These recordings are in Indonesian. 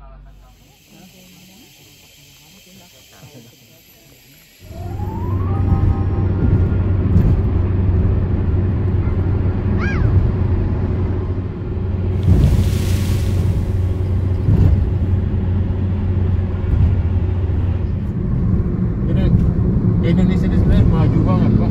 alasan kamu, kamu tindak. Indonesia ini sebenarnya maju banget, Pak.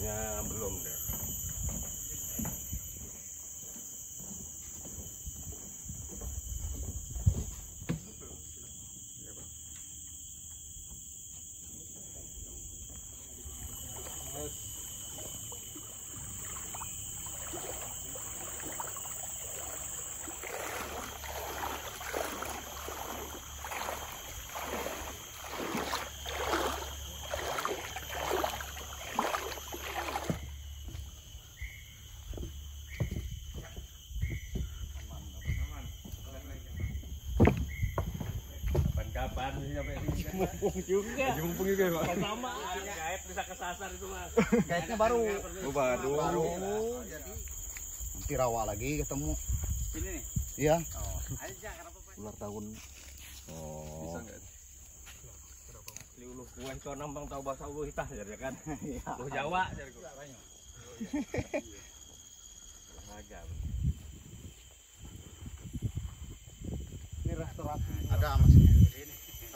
kayaknya belum deh. Kapan sampai sini? Jumpung juga. Jumpung juga, Pak. Sama. Gaib bisa kesasar itu, Mas. Gaibnya baru. Baru. Jadi nanti rawa lagi ketemu. Sini nih. Iya. Oh. Aja ular tahun. Oh. Bisa enggak? Liulu kuan co nambang tahu bahasa ulu hitah ya kan. Lu Jawa cari gua. Iya. Ini restorasi. Ada masih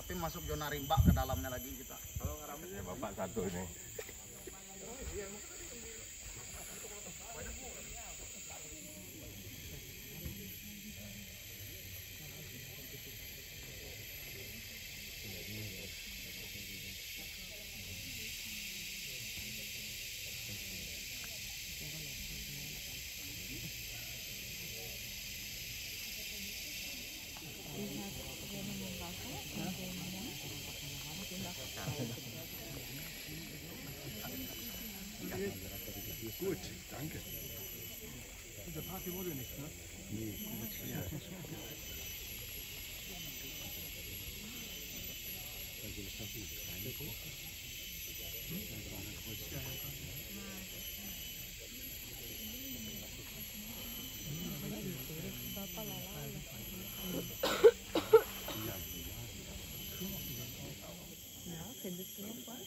tapi masuk zona rimba ke dalamnya lagi kita. Kalau ngaramnya bapak satu ini. Gut, danke. Diese Party wurde nicht, ne? Nee, ja. Ja, findest du noch was?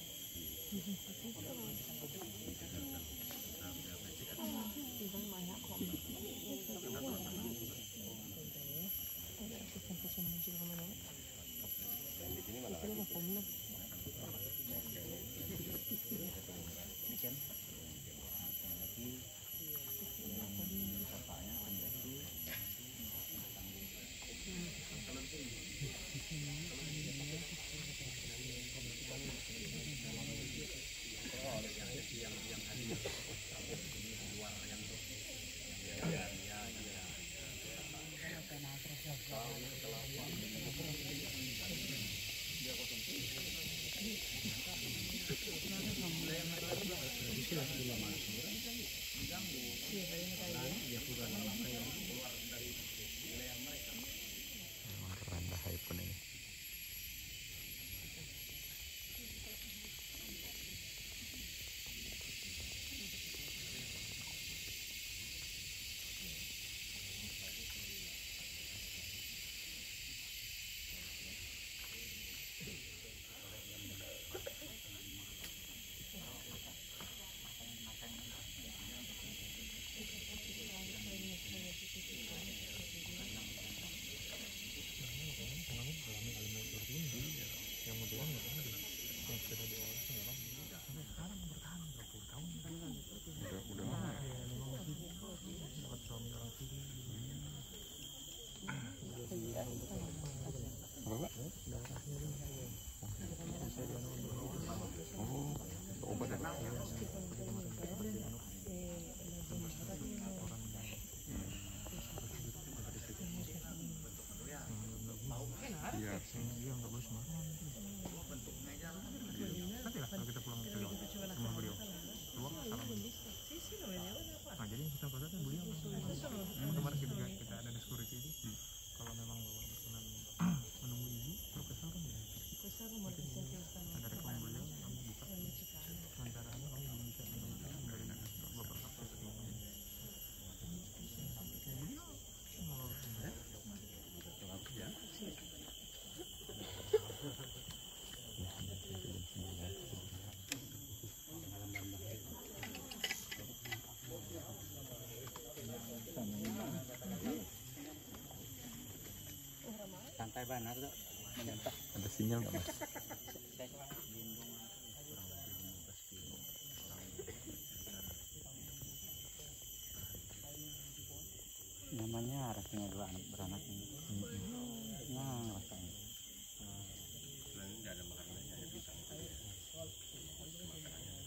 Benar tuh. Ada sinyal enggak, Mas? ada punya dua anak beranak ini. Nah, rasanya. Selain nggak ada makanannya, ada pisang tadi ya. Makanannya.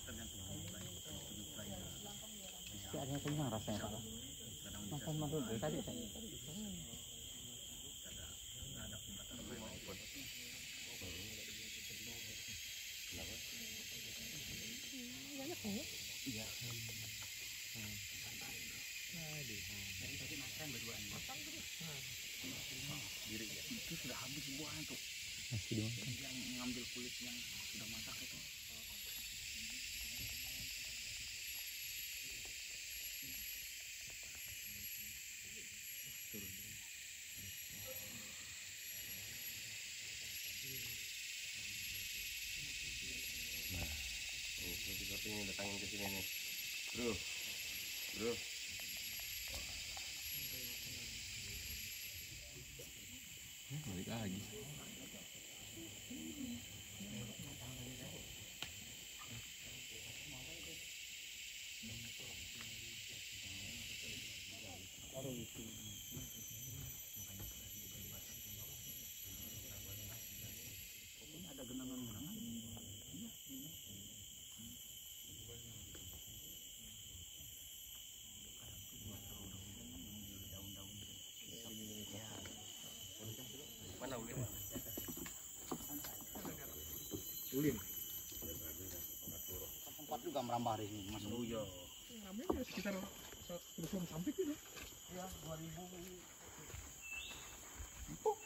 Ternyata banyak. Ada kenyang rasanya Pak. Makan madura tadi saya. Ada pembatas maupun. Banyak ya? Iya. Jadi tadi makan berdua ini. Makan terus. Diri ya. Itu sudah habis buahnya tuh. Masih dimakan. Yang ngambil kulit yang sudah masak itu. Turun. Nah, ini kita pengen datangin ke sini nih, bro, bro. Balik lagi. Pokoknya ada genangan-genangan. Mana ulin? Ulin. Tempat juga merambah di sini, Mas. Oh iya. Ramenya sekitar 100 samping itu. Ya, 2000. Empuk.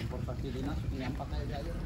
Transportasi dinas punya 4 aja.